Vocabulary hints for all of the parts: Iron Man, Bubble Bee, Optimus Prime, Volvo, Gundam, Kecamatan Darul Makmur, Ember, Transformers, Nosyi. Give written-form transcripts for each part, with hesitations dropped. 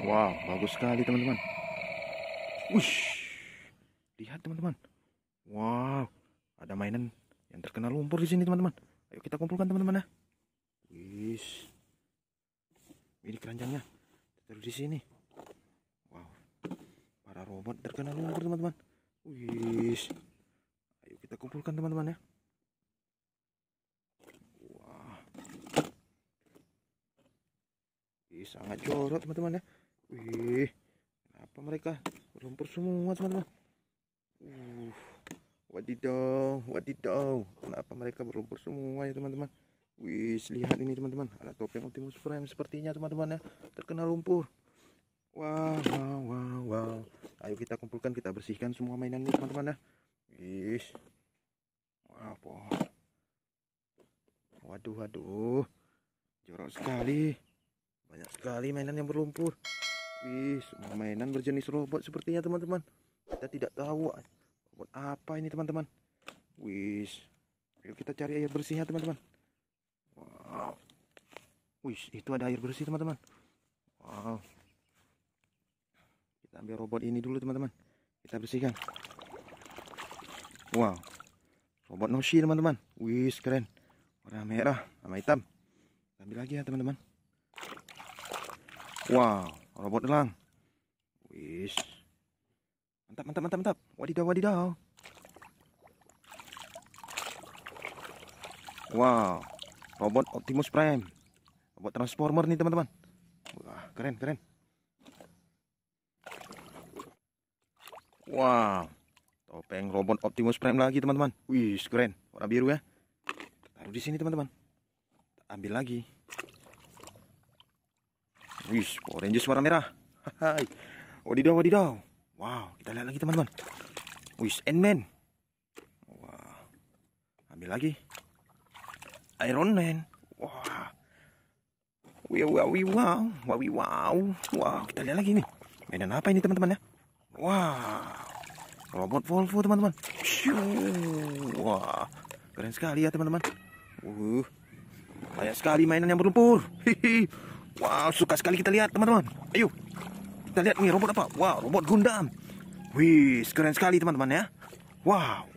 Wow, bagus sekali teman-teman. Wush, lihat teman-teman. Wow, ada mainan yang terkena lumpur di sini teman-teman. Ayo kita kumpulkan teman-teman ya. Wih, ini keranjangnya terus di sini. Wow, para robot terkena lumpur teman-teman. Wih, ayo kita kumpulkan teman-teman ya. Wah, ini sangat jorok teman-teman ya. Wih, kenapa mereka berlumpur semua teman-teman? Wadidaw, wadidaw. Kenapa mereka berlumpur semua ya teman-teman? Wih, lihat ini teman-teman. Ada topeng Optimus Prime sepertinya teman-teman ya, terkena lumpur. Wow, wow, wow, wow. Ayo kita kumpulkan, kita bersihkan semua mainan ini teman-teman ya. Wih, wow, waduh, waduh, jorok sekali. Banyak sekali mainan yang berlumpur. Wih, semua mainan berjenis robot sepertinya teman-teman. Kita tidak tahu robot apa ini teman-teman. Wih, ayo kita cari air bersihnya teman-teman. Wow. Wih, itu ada air bersih teman-teman. Wow. Kita ambil robot ini dulu teman-teman. Kita bersihkan. Wow, robot Nosyi teman-teman. Wih, keren. Warna merah sama hitam. Kita ambil lagi ya teman-teman. Wow, robot elang. Wis. Mantap, mantap, mantap, mantap. Wadidaw, wadidaw. Wow, robot Optimus Prime. Robot Transformer nih, teman-teman. Wah, keren, keren. Wow, topeng robot Optimus Prime lagi, teman-teman. Wih, keren. Warna biru ya. Taruh di sini, teman-teman. Ambil lagi. Wih, Power Rangers warna merah. Hai. Wadidaw, wadidaw. Wow, kita lihat lagi teman-teman. Wih, Endman. Wow. Ambil lagi. Iron Man. Wow. Wih, wow, wow, wow, wow. Wow, kita lihat lagi nih. Mainan apa ini teman-teman ya? Wow. Robot Volvo teman-teman. Wah, wow. Keren sekali ya teman-teman. Banyak sekali mainan yang berlumpur. Hihi. Wow, suka sekali kita lihat teman-teman. Ayo, kita lihat nih robot apa. Wow, robot Gundam. Wih, keren sekali teman-teman ya. Wow,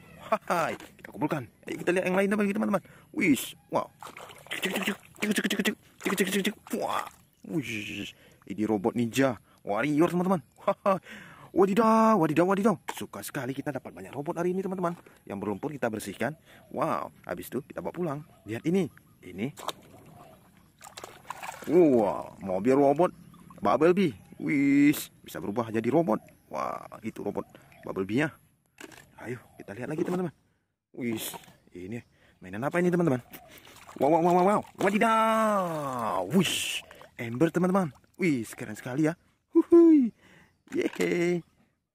hai, kita kumpulkan. Ayo kita lihat yang lain teman-teman. Wih, wow. Wah, wih, ini robot ninja warrior teman-teman. Wadidaw, wadidaw, wadidaw. Suka sekali kita dapat banyak robot hari ini teman-teman. Yang berlumpur kita bersihkan. Wow, habis itu kita bawa pulang. Lihat ini, ini. Wow, mobil robot Bubble Bee. Wih, bisa berubah jadi robot. Wah, wow, itu robot Bubble Bee-nya. Ayo, kita lihat lagi teman-teman. Wih, ini mainan apa ini teman-teman? Wow, wow, wow, wow. Wadidaw. Wih, Ember teman-teman. Wih, keren sekali ya. Huhuy. Yeay.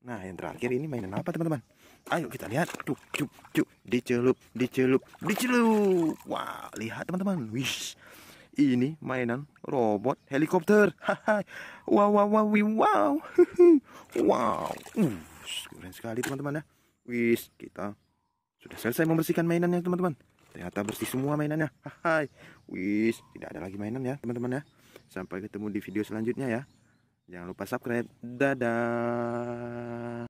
Nah, yang terakhir ini mainan apa teman-teman? Ayo kita lihat. Tuh, cuk, cuk. Dicelup, dicelup, dicelup. Wah, wow, lihat teman-teman. Wih. Ini mainan robot helikopter. Wow, wow, wow, wow. Wow. Keren sekali teman-teman ya. Wis, kita sudah selesai membersihkan mainannya teman-teman. Ternyata bersih semua mainannya. Wis, tidak ada lagi mainan ya teman-teman ya. Sampai ketemu di video selanjutnya ya. Jangan lupa subscribe. Dadah.